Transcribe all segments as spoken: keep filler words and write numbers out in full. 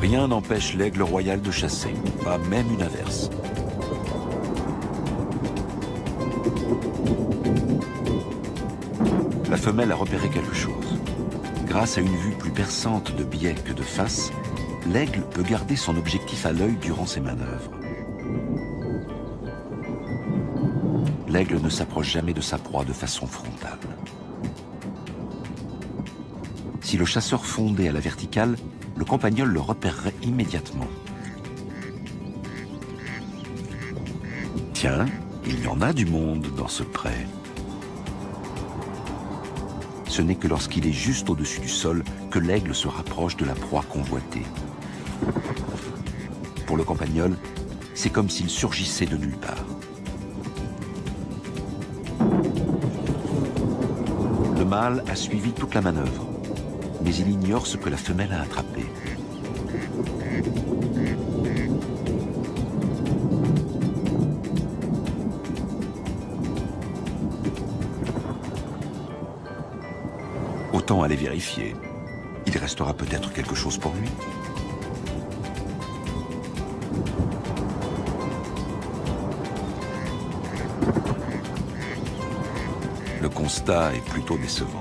Rien n'empêche l'aigle royal de chasser, pas même une averse. La femelle a repéré quelque chose. Grâce à une vue plus perçante de biais que de face, l'aigle peut garder son objectif à l'œil durant ses manœuvres. L'aigle ne s'approche jamais de sa proie de façon frontale. Si le chasseur fondait à la verticale, le campagnol le repérerait immédiatement. Tiens, il y en a du monde dans ce pré. Ce n'est que lorsqu'il est juste au-dessus du sol que l'aigle se rapproche de la proie convoitée. Pour le campagnol, c'est comme s'il surgissait de nulle part. Le mâle a suivi toute la manœuvre, mais il ignore ce que la femelle a attrapé. Autant aller vérifier. Il restera peut-être quelque chose pour lui. Le constat est plutôt décevant.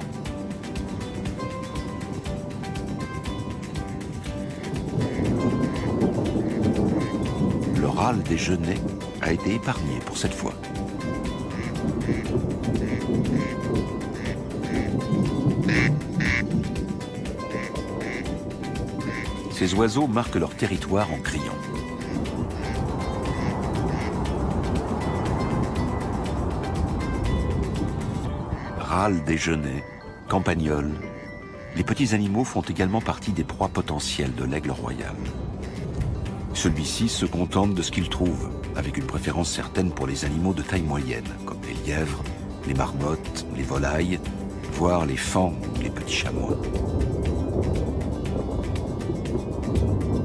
Le râle des genêts a été épargné pour cette fois. Ces oiseaux marquent leur territoire en criant. Râles des genêts, campagnols, les petits animaux font également partie des proies potentielles de l'aigle royal. Celui-ci se contente de ce qu'il trouve, avec une préférence certaine pour les animaux de taille moyenne, comme les lièvres, les marmottes, les volailles, voire les fans ou les petits chamois.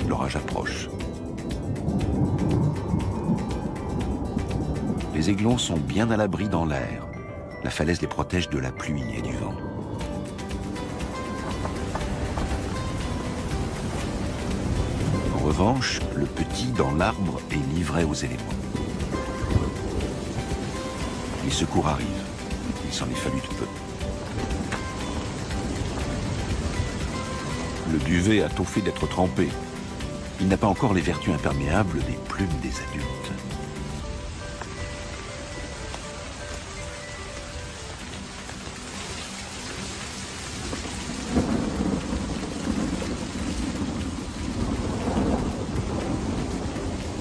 L'orage approche. Les aiglons sont bien à l'abri dans l'air. La falaise les protège de la pluie et du vent. En revanche, le petit dans l'arbre est livré aux éléments. Les secours arrivent. Il s'en est fallu de peu. Le duvet a tôt fait d'être trempé. Il n'a pas encore les vertus imperméables des plumes des adultes.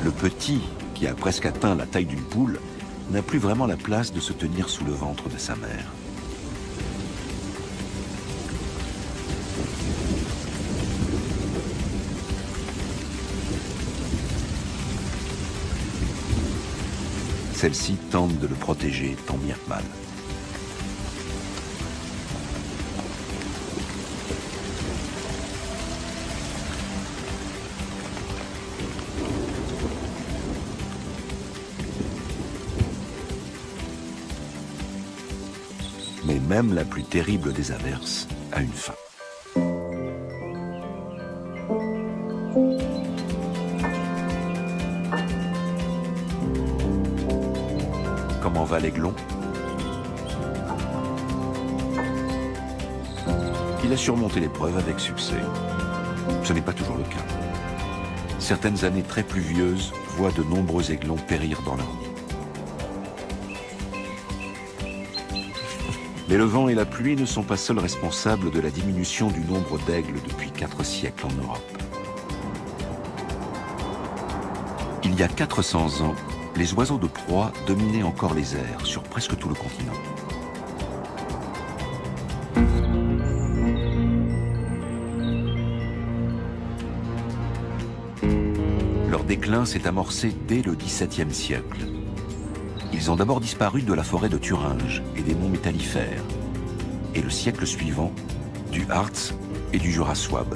Le petit, qui a presque atteint la taille d'une poule, n'a plus vraiment la place de se tenir sous le ventre de sa mère. Celle-ci tente de le protéger tant bien que mal. Mais même la plus terrible des averses a une fin. Comment va l'aiglon? Il a surmonté l'épreuve avec succès. Ce n'est pas toujours le cas. Certaines années très pluvieuses voient de nombreux aiglons périr dans leur nid. Mais le vent et la pluie ne sont pas seuls responsables de la diminution du nombre d'aigles depuis quatre siècles en Europe. Il y a quatre cents ans, les oiseaux de proie dominaient encore les airs sur presque tout le continent. Leur déclin s'est amorcé dès le dix-septième siècle. Ils ont d'abord disparu de la forêt de Thuringe et des monts métallifères, et le siècle suivant, du Harz et du Jura souabe.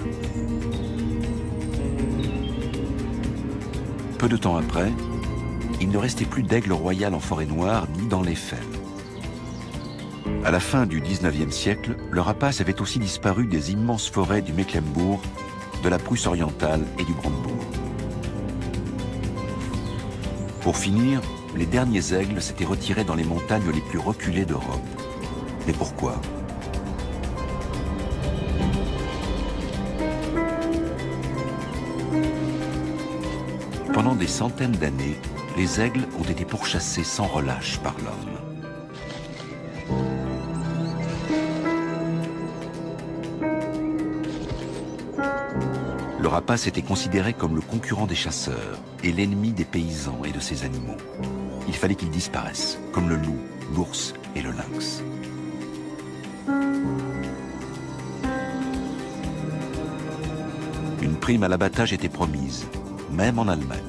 Peu de temps après, il ne restait plus d'aigle royal en forêt noire ni dans les fens. À la fin du dix-neuvième siècle, le rapace avait aussi disparu des immenses forêts du Mecklembourg, de la Prusse orientale et du Brandebourg. Pour finir, les derniers aigles s'étaient retirés dans les montagnes les plus reculées d'Europe. Mais pourquoi ? Pendant des centaines d'années, les aigles ont été pourchassés sans relâche par l'homme. Le rapace était considéré comme le concurrent des chasseurs et l'ennemi des paysans et de ses animaux. Il fallait qu'ils disparaissent, comme le loup, l'ours et le lynx. Une prime à l'abattage était promise, même en Allemagne.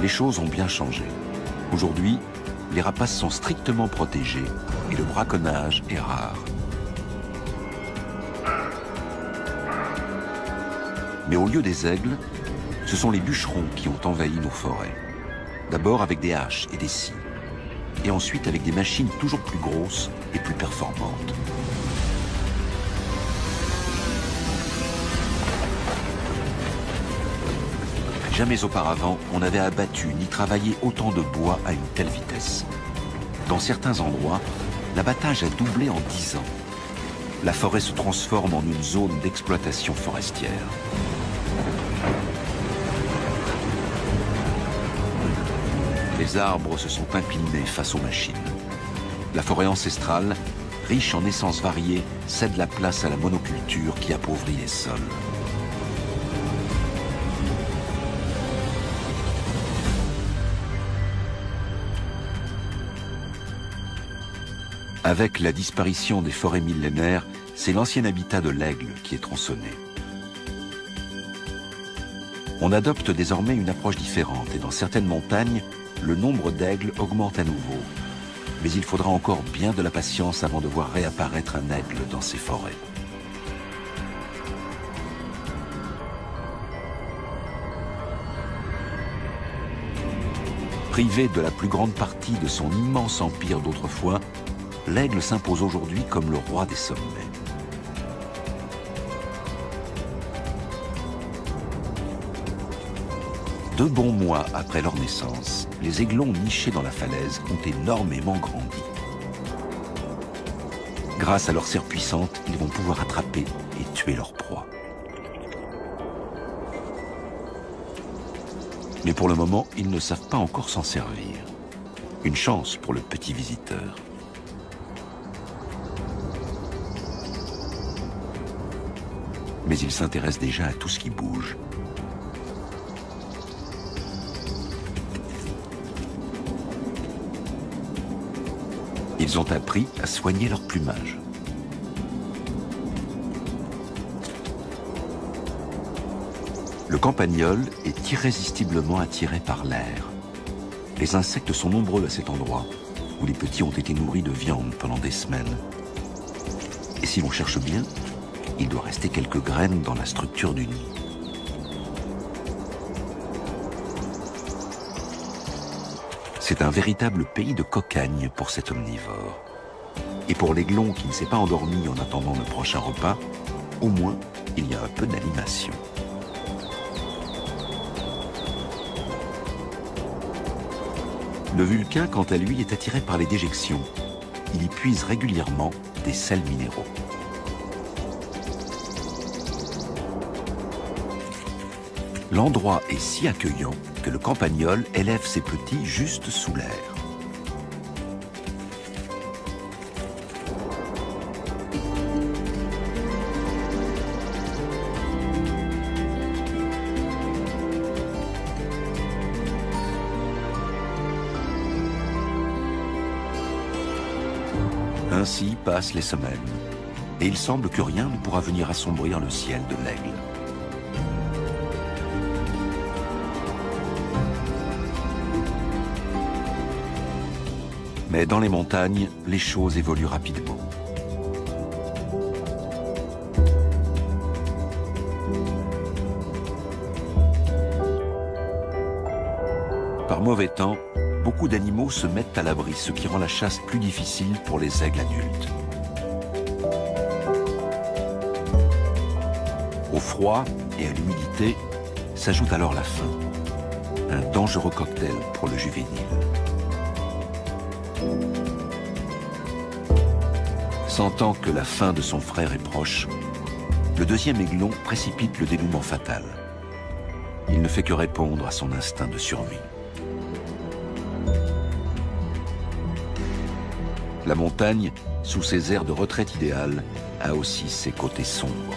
Les choses ont bien changé. Aujourd'hui, les rapaces sont strictement protégés et le braconnage est rare. Mais au lieu des aigles, ce sont les bûcherons qui ont envahi nos forêts. D'abord avec des haches et des scies, et ensuite avec des machines toujours plus grosses et plus performantes. Jamais auparavant, on n'avait abattu ni travaillé autant de bois à une telle vitesse. Dans certains endroits, l'abattage a doublé en dix ans. La forêt se transforme en une zone d'exploitation forestière. Les arbres se sont inclinés face aux machines. La forêt ancestrale, riche en essences variées, cède la place à la monoculture qui appauvrit les sols. Avec la disparition des forêts millénaires, c'est l'ancien habitat de l'aigle qui est tronçonné. On adopte désormais une approche différente et dans certaines montagnes, le nombre d'aigles augmente à nouveau. Mais il faudra encore bien de la patience avant de voir réapparaître un aigle dans ces forêts. Privé de la plus grande partie de son immense empire d'autrefois, l'aigle s'impose aujourd'hui comme le roi des sommets. Deux bons mois après leur naissance, les aiglons nichés dans la falaise ont énormément grandi. Grâce à leur serre puissante, ils vont pouvoir attraper et tuer leur proie. Mais pour le moment, ils ne savent pas encore s'en servir. Une chance pour le petit visiteur. Mais il s'intéresse déjà à tout ce qui bouge. Ils ont appris à soigner leur plumage. Le campagnol est irrésistiblement attiré par l'air. Les insectes sont nombreux à cet endroit, où les petits ont été nourris de viande pendant des semaines. Et si l'on cherche bien, il doit rester quelques graines dans la structure du nid. C'est un véritable pays de cocagne pour cet omnivore. Et pour l'aiglon qui ne s'est pas endormi en attendant le prochain repas, au moins, il y a un peu d'animation. Le vulcain, quant à lui, est attiré par les déjections. Il y puise régulièrement des sels minéraux. L'endroit est si accueillant que le campagnol élève ses petits juste sous l'air. Ainsi passent les semaines, et il semble que rien ne pourra venir assombrir le ciel de l'aigle. Mais dans les montagnes, les choses évoluent rapidement. par mauvais temps, beaucoup d'animaux se mettent à l'abri, ce qui rend la chasse plus difficile pour les aigles adultes. Au froid et à l'humidité s'ajoute alors la faim, un dangereux cocktail pour le juvénile. Sentant que la fin de son frère est proche, le deuxième aiglon précipite le dénouement fatal. Il ne fait que répondre à son instinct de survie. La montagne, sous ses airs de retraite idéale, a aussi ses côtés sombres.